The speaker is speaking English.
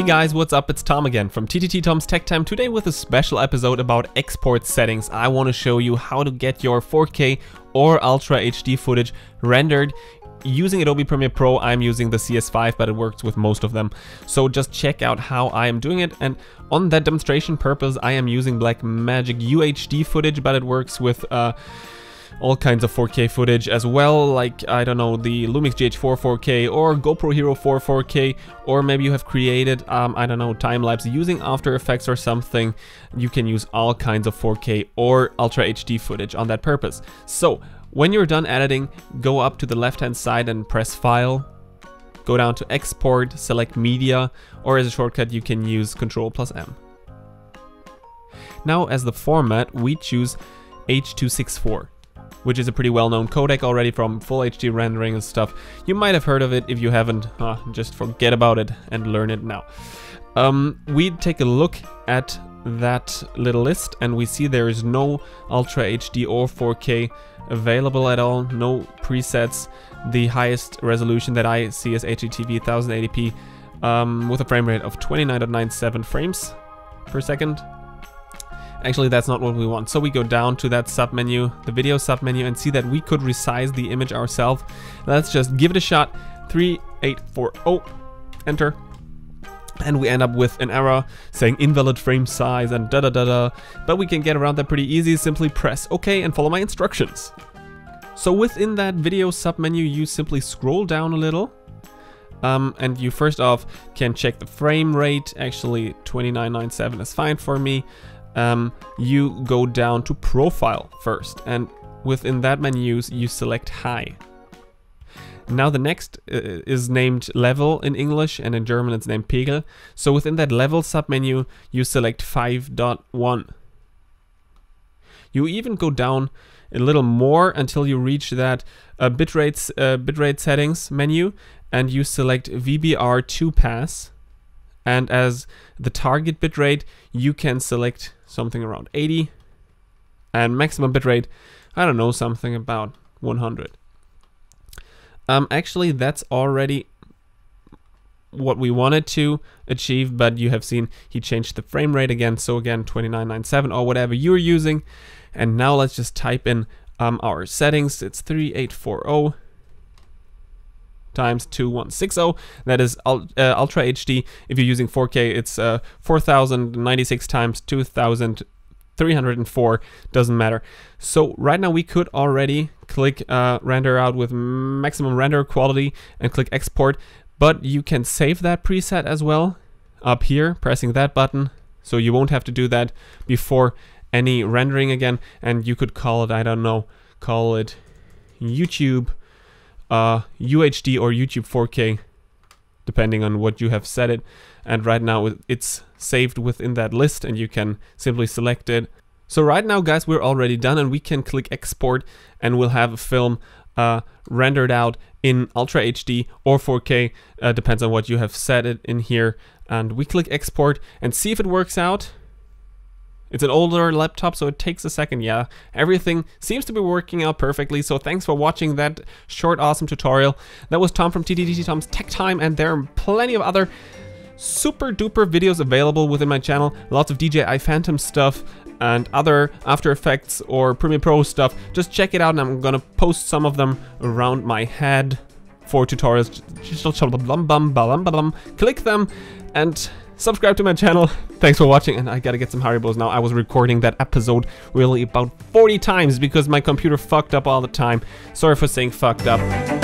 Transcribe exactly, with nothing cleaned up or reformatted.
Hey guys, what's up? It's Tom again from T T T Tom's Tech Time. Today with a special episode about export settings. I want to show you how to get your four K or Ultra H D footage rendered using Adobe Premiere Pro. I'm using the C S five, but it works with most of them. So just check out how I am doing it. And on that demonstration purpose, I am using Blackmagic U H D footage, but it works with uh, all kinds of four K footage as well, like, I don't know, the Lumix G H four four K or GoPro Hero four four K, or maybe you have created, um, I don't know, time-lapse using After Effects or something. You can use all kinds of four K or Ultra H D footage on that purpose. So, when you're done editing, go up to the left-hand side and press File, go down to Export, select Media, or as a shortcut you can use control plus M. Now, as the format, we choose H two sixty-four. Which is a pretty well-known codec already from full H D rendering and stuff. You might have heard of it. If you haven't, uh, just forget about it and learn it now. Um, we take a look at that little list and we see there is no Ultra H D or four K available at all, no presets. The highest resolution that I see is H D T V ten eighty p um, with a frame rate of twenty-nine point nine seven frames per second. Actually, that's not what we want. So we go down to that submenu, the video submenu, and see that we could resize the image ourselves. Let's just give it a shot. three eight four zero, enter. And we end up with an error saying invalid frame size and da da da da. But we can get around that pretty easy. Simply press OK and follow my instructions. So within that video submenu, you simply scroll down a little. Um, and you first off can check the frame rate. Actually, twenty-nine point nine seven is fine for me. Um, you go down to Profile first, and within that menu you select High. Now the next uh, is named Level in English, and in German it's named Pegel. So within that Level submenu you select five point one. You even go down a little more until you reach that uh, bitrate uh, bitrate settings menu, and you select V B R to pass. And as the target bitrate, you can select something around eighty, and maximum bitrate, I don't know, something about one hundred. Um, actually, that's already what we wanted to achieve, but you have seen he changed the frame rate again, so again, twenty-nine point nine seven or whatever you're using. And now let's just type in um, our settings. It's three eight four zero. Times two one six zero, that is uh, Ultra H D. If you're using four K, it's uh, four thousand ninety-six times two thousand three hundred four, doesn't matter. So right now we could already click uh, render out with maximum render quality and click export, but you can save that preset as well up here, pressing that button, so you won't have to do that before any rendering again, and you could call it, I don't know, call it YouTube Uh, U H D or YouTube four K, depending on what you have set it. And right now it's saved within that list and you can simply select it. So right now, guys, we're already done and we can click export and we'll have a film uh, rendered out in Ultra H D or four K, uh, depends on what you have set it in here. And we click export and see if it works out. It's an older laptop, so it takes a second. Yeah, everything seems to be working out perfectly. So thanks for watching that short, awesome tutorial. That was Tom from T T T Tom's Tech Time, and there are plenty of other super duper videos available within my channel. Lots of D J I Phantom stuff and other After Effects or Premiere Pro stuff. Just check it out, and I'm gonna post some of them around my head for tutorials. Click them and subscribe to my channel. Thanks for watching, and I gotta get some Haribos now. I was recording that episode really about forty times because my computer fucked up all the time. Sorry for saying fucked up.